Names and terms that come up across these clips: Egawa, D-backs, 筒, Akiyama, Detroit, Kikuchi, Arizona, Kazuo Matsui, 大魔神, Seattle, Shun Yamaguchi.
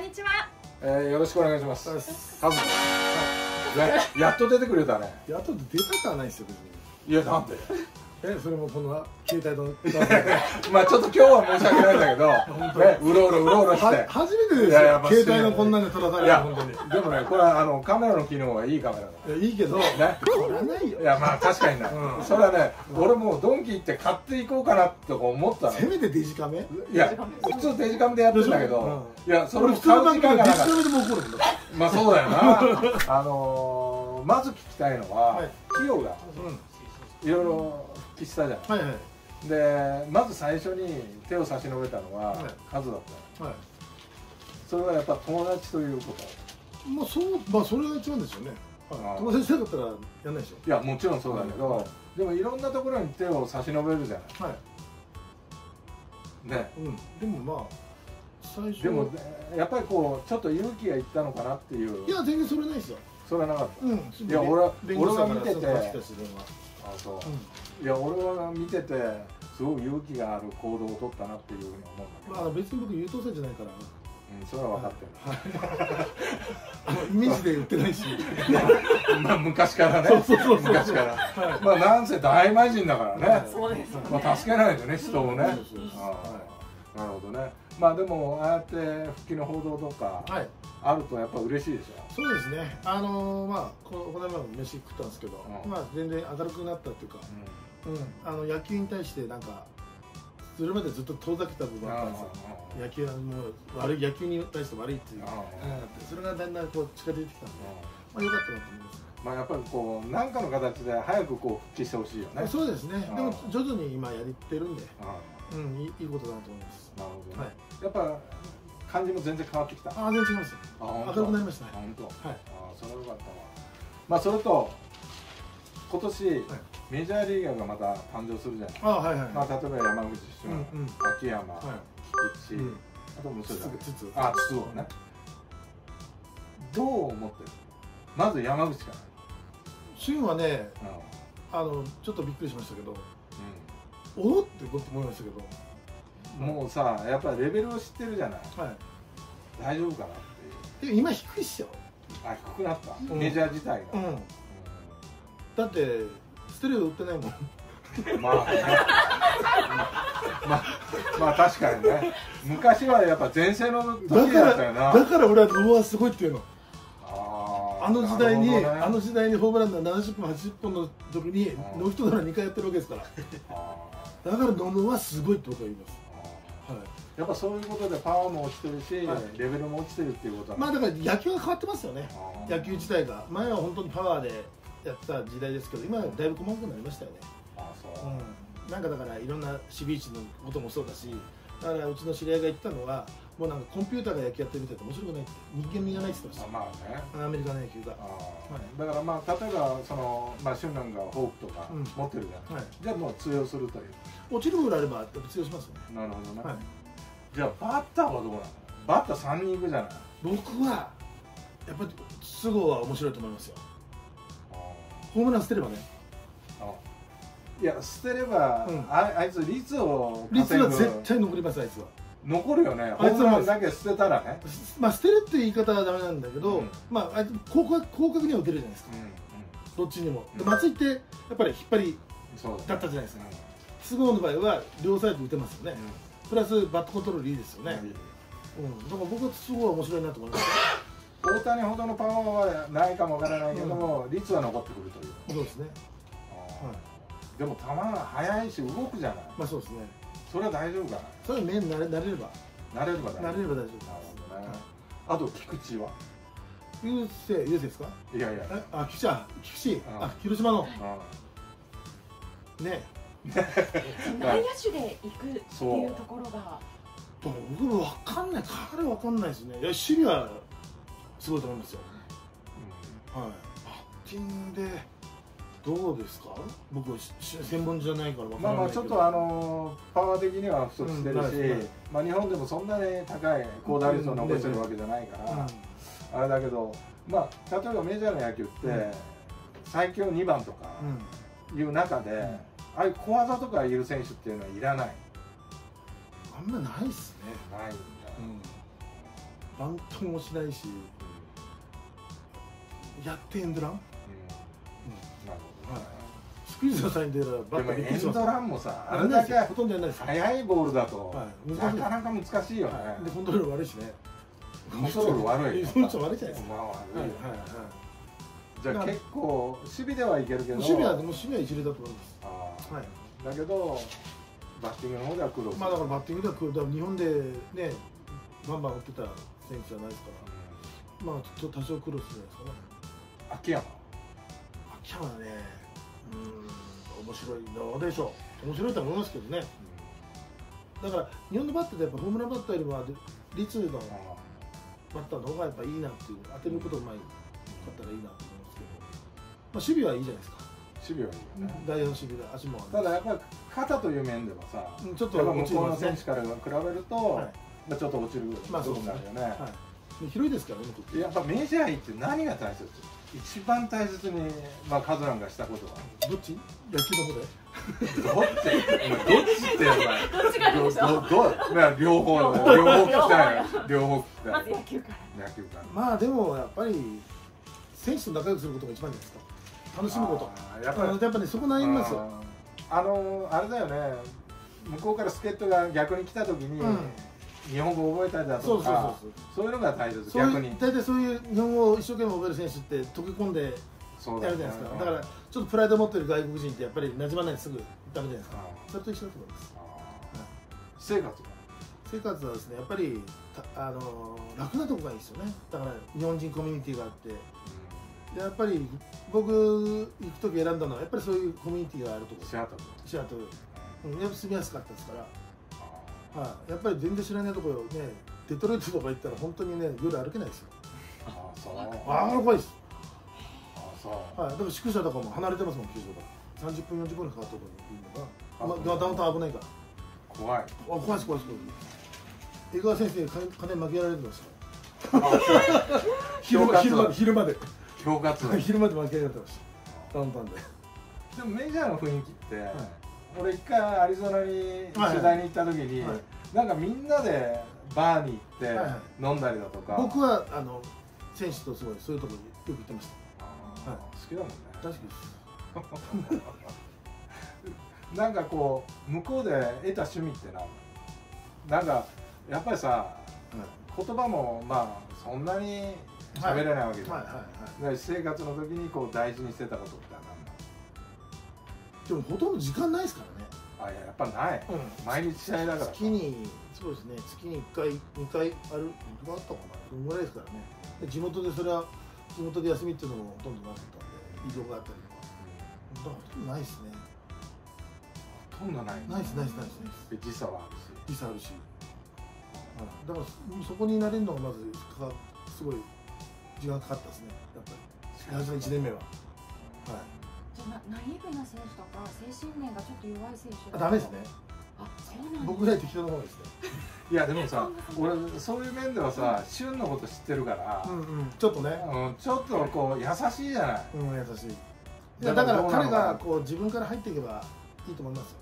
んにちは。よろしくお願いします。やっと出てくれたね。やっと出たくはないですよ。いや、なんで。それもこの携帯のまあちょっと今日は申し訳ないんだけど、うろうろして初めてですよ、携帯のこんなんで撮らされた。ホントにでもね、これはカメラの機能はいいカメラだ。いいけどね、撮らないよ。いや、まあ確かにな、それはね、俺もうドンキ行って買っていこうかなと思ったの。せめてデジカメ。いや、普通デジカメでやってるんだけど、いや、それ普通の時間がなかった。デジカメでも怒るんだ。まあそうだよな。まず聞きたいのは、費用がいろいろしたじゃん。で、まず最初に手を差し伸べたのはカズだったよ。それはやっぱ友達ということ。まあそう、まあそれが一番ですよね。友達だったらやらないでしょ。いや、もちろんそうだけど、でもいろんなところに手を差し伸べるじゃないね。でもまあ最初でもやっぱりこうちょっと勇気がいったのかなっていう。いや、全然それないですよ。それはなかった。いや、俺が見てて、あ、そう。いや、俺は見ててすごく勇気がある行動を取ったなっていうふうに思うんだけど。まあ別に僕優等生じゃないから。うん、それは分かってる。イメージで言ってないし。まあ昔からね。昔から。まあなんせ大魔人だからね。そうです。まあ助けないとね、人をね。なるほどね。まあでもああやって復帰の報道とかあるとやっぱ嬉しいでしょ。そうですね。まあこの間も飯食ったんですけど、まあ全然明るくなったっていうか、野球に対してなんかそれまでずっと遠ざけた部分があったんですよ。野球はもう悪い、野球に対して悪いっていうのがあって、それがだんだんこう近づいてきたんで、まあ良かったなと思います。まあやっぱりこう何かの形で早くこう復帰してほしいよね。そうですね。でも徐々に今やってるんで。うん、いいことだなと思います。なるほどね。やっぱ感じも全然変わってきた。ああ、全然違います。明るくなりましたね。本当。はい。ああ、それは良かったわ。まあそれと今年メジャーリーガーがまた誕生するじゃない。ああ、はいはい。まあ例えば山口俊、秋山、菊池、あともう一人。あ、筒をね。どう思ってる？まず山口から。俊はね、ちょっとびっくりしましたけど。おって思いましたけど、もうさ、やっぱりレベルを知ってるじゃない。大丈夫かなっていう。今低いっしょ。あ、低くなった。メジャー自体が。だってステレオ売ってないもん。まあ確かにね。昔はやっぱ全盛の時だったよな。だから俺はうわすごいっていうの。あの時代にホームランの70本80本の時にノーヒットなら2回やってるわけですから。だからノムはすごいってことは言います。やっぱそういうことでパワーも落ちてるし、レベルも落ちてるっていうことは。まあだから野球が変わってますよね。野球自体が前は本当にパワーでやった時代ですけど、今はだいぶ細かくなりましたよね。あ、そう。なんかだからいろんな守備位置のこともそうだし、だからうちの知り合いが言ったのは、もうなんかコンピューターが野球やってるみたいで面白くない、人間味がないって言ってました。まあね。アメリカの野球が。だからまあ例えばそのまあシュンなんかフォークとか持ってるじゃない。じゃあもう通用するという。落ちるぐらいあれば通用しますよね。なるほどね。じゃあバッターはどうなの？バッター3人いくじゃない。僕はやっぱり筒香は面白いと思いますよ。ホームラン捨てればね。いや、捨てれば、あいつ率を稼ぐ。率は絶対残ります。あいつは残るよね。ホームランだけ捨てたらね。まあ捨てるって言い方はダメなんだけど、まああいつ広角には打てるじゃないですか。どっちにも。松井ってやっぱり引っ張りだったじゃないですか。筒香の場合は両サイド打てますよね。プラスバットコントロールいいですよね。だから僕は筒香は面白いなと思います。大谷ほどのパワーはないかもわからないけども、率は残ってくるという。そうですね。でも球が速いし動くじゃない。まあそうですね。それは大丈夫かな。それは面慣れれば大丈夫。なるほどね。あと菊池は。優勢ですか。いやいや。あ、菊池。あ、広島の。ね。内野手で行くっていうところが。僕もわかんない。彼わかんないですね。いや、守備はすごいと思うんですよ。はい。バッティングで。どうですか。僕専門じゃないから分からないけど、まあちょっとパワー的には不足してるし、まあ日本でもそんなに高い高打率を残してるわけじゃないからあれだけど、まあ例えばメジャーの野球って最強2番とかいう中で、ああいう小技とかいる選手っていうのはいらない。あんまないっすね。ないんだ。バントもしないし、やってエンドラン、スクイズのサインでバッターにエンドランもさ、あれだけほとんどやらないです。速いボールだとなかなか難しいよね。でコントロール悪いしね。コントロール悪い。コントロール悪いじゃないですか。じゃあ結構守備ではいけるけど、守備はもう守備は一流だと思います。はい。だけどバッティングの方では苦労。まあだからバッティングでは苦労。日本でねバンバン打ってた選手じゃないですから。まあちょっと多少苦労するんですかね。秋山。秋山ね、面白いどうでしょう。面白いと思いますけどね。だから日本のバッターでやっぱホームランバッターよりは率のバッターの方がやっぱいいなっていう、当てることうまいかったらいいなと思いますけど。まあ守備はいいじゃないですか。守備はいいよね。大の守備で足も。ただやっぱり肩という面ではさ、ちょっと向こうの選手から比べると、まあちょっと落ちる部分があるよね。広いですからね。やっぱメジャーって何が大切？一番大切にまあカズランがしたことはどっち？野球の方で。どっち？どっちってやばい。どっちがどうした？両方聞きたい。両方聞きたい。野球から。野球から。まあでもやっぱり選手と仲良くすることが一番じゃないですか。楽しむこと。やっぱねそこ悩みますよ。あれだよね。向こうから助っ人が逆に来たときに。日本語覚えたりだとか、そういうのが大切。逆に大体そういう日本語を一生懸命覚える選手って溶け込んでやるじゃないですか。だからちょっとプライド持ってる外国人ってやっぱり馴染まないですぐダメじゃないですか。それと一緒だと思います。生活はですね、やっぱり楽なとこがいいですよね。だから日本人コミュニティがあって、やっぱり僕行く時選んだのはやっぱりそういうコミュニティがあるとこ、シアトルやっぱ住みやすかったですから。やっぱり全然知らないところね、デトロイトとか行ったら本当にね、夜歩けないですよ。ああ、そう。ああ、怖いです。ああ、そう。でも宿舎とかも離れてますもん、球場が。30分、40分かかるところにいるのが、ダウンタウン危ないから。怖い。怖いです、怖いです。江川先生、金負けられるんですから。昼まで。昼まで負けられてました。ダウンタウンで。でもメジャーの雰囲気って。俺一回アリゾナに取材に行った時に、なんかみんなでバーに行って飲んだりだとか。僕は選手とすごいそういうところによく行ってました。好きだもんね。大好きです。なんかこう向こうで得た趣味ってなんかやっぱりさ、言葉もまあそんなに喋れないわけじゃない。生活の時にこう大事にしてたことってでもほとんど時間ないですからね。あ、いや、やっぱない。毎日試合だから。月に、そうですね、月に1回、2回あるとかあったかな、そのぐらいですからね。で地元でそれは地元で休みっていうのもほとんどなかったんで、移動があったりとか。だからほとんどないですね。ほとんどない。ないです。時差あるし。だからそこに慣れるのがまずすごい時間かかったですね。やっぱり。最初の1年目は。はい。ナイーブな選手とか精神面がちょっと弱い選手ダメですね。僕ぐらい適当な方ですね。いやでもさ、俺そういう面ではさ、旬のこと知ってるから、ちょっとね、ちょっとこう優しいじゃない。優しい。だから彼がこう自分から入っていけばいいと思いますよ。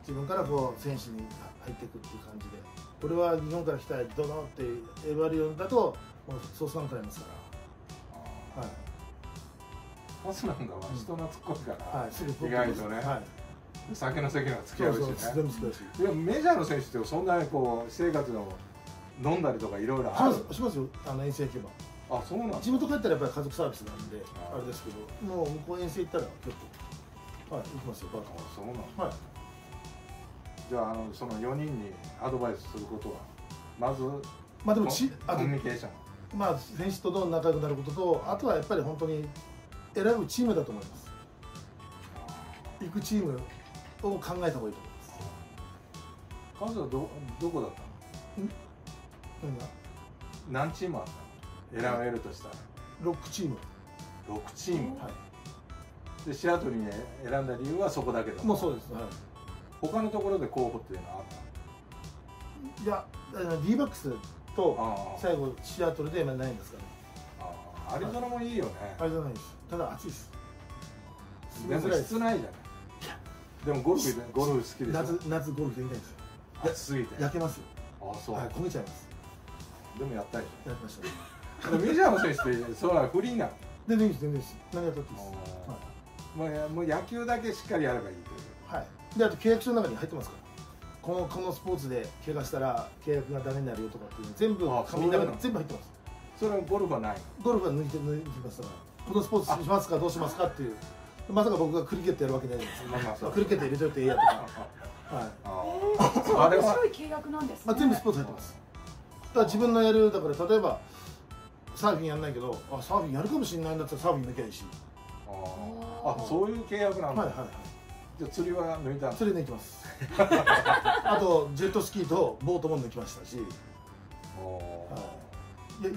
自分からこう選手に入っていくっていう感じで、これは日本から来たいどうなって言われるようだとそうさんくらいますから。はい。パスなんだわ、人懐っこいから、意外とね、酒の席が付き合うしね。いや、メジャーの選手ってそんなにこう、生活の飲んだりとかいろいろあるしますよ、遠征行けば。あ、そうなんだ。地元帰ったらやっぱり家族サービスなんで、あれですけど、もう向こう遠征行ったら結構、はい、行きますよ、バカは。そうなんだ。はい。じゃあ、その4人にアドバイスすることは、まず、コミュニケーション。まあ、選手とどう仲良くなることと、あとはやっぱり本当に、選ぶチームだと思います。行くチームを考えた方がいいと思います。彼女はどこだったの？何チームあったの？選べるとしたら。6チーム。6チーム。はい。でシアトルに選んだ理由はそこだけど。もうそうです。はい。他のところで候補っていうのはあった？いや、Dバックスと最後シアトルで今ないんですから。アリゾナもいいよね。アリゾナいいです。ただ暑いです。でも室内じゃない。でもゴルフ好きです。夏ゴルフできないです。暑すぎて。焼けますよ。あ、そう。焦げちゃいます。でもやったりやりましたね。メジャーの選手ってそれはフリーなの？全然いいです、全然いいです。投げた時です。もう野球だけしっかりやればいいという。はい。で、あと契約書の中に入ってますから。このスポーツで怪我したら契約がダメになるよとかっていう全部紙の中に全部入ってます。それはゴルフはない？ゴルフは抜いてましたから、このスポーツしますかどうしますかっていう。まさか僕がクリケットやるわけないじゃないですか。クリケット入れといていいやとか。はい。あれはすごい契約なんですね。全部スポーツ入ってます。だから自分のやる、だから例えばサーフィンやんないけど、あ、サーフィンやるかもしれないんだったらサーフィン抜けばいいし。あ、そういう契約なんだ。はいはいはい。じゃあ釣りは抜いた？釣り抜きます。あとジェットスキーとボートも抜きましたし。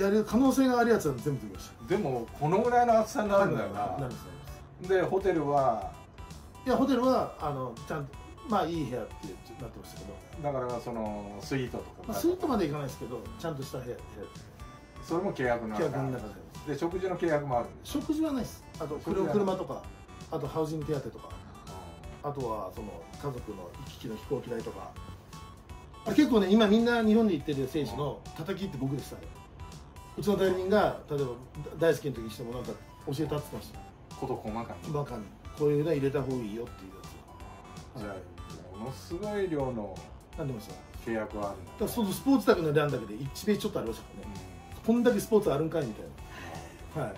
やる可能性があるやつは全部抜きました。でもこのぐらいの厚さになるんだよな。で、ホテルは、いや、ホテルはちゃんとまあいい部屋ってなってましたけど、だからそのスイートとか、まあ、スイートまでいかないですけど、ちゃんとした部屋それも契約の中で、食事の契約もあるんです？食事はないです。あと車とか、あとハウジング手当とか、あとはその家族の行き来の飛行機代とか、結構ね、今みんな日本で行ってる選手の叩きって僕でしたね。うちの代理人が例えば大好きの時にしてもなんか教えたって言ってました。こと細かにこういうの入れた方がいいよっていうやつ。じゃあものすごい量の契約はあるんだ。だからそのスポーツだけの欄だけで1ページちょっとありましたからね。こんだけスポーツあるんかいみたいな。はい。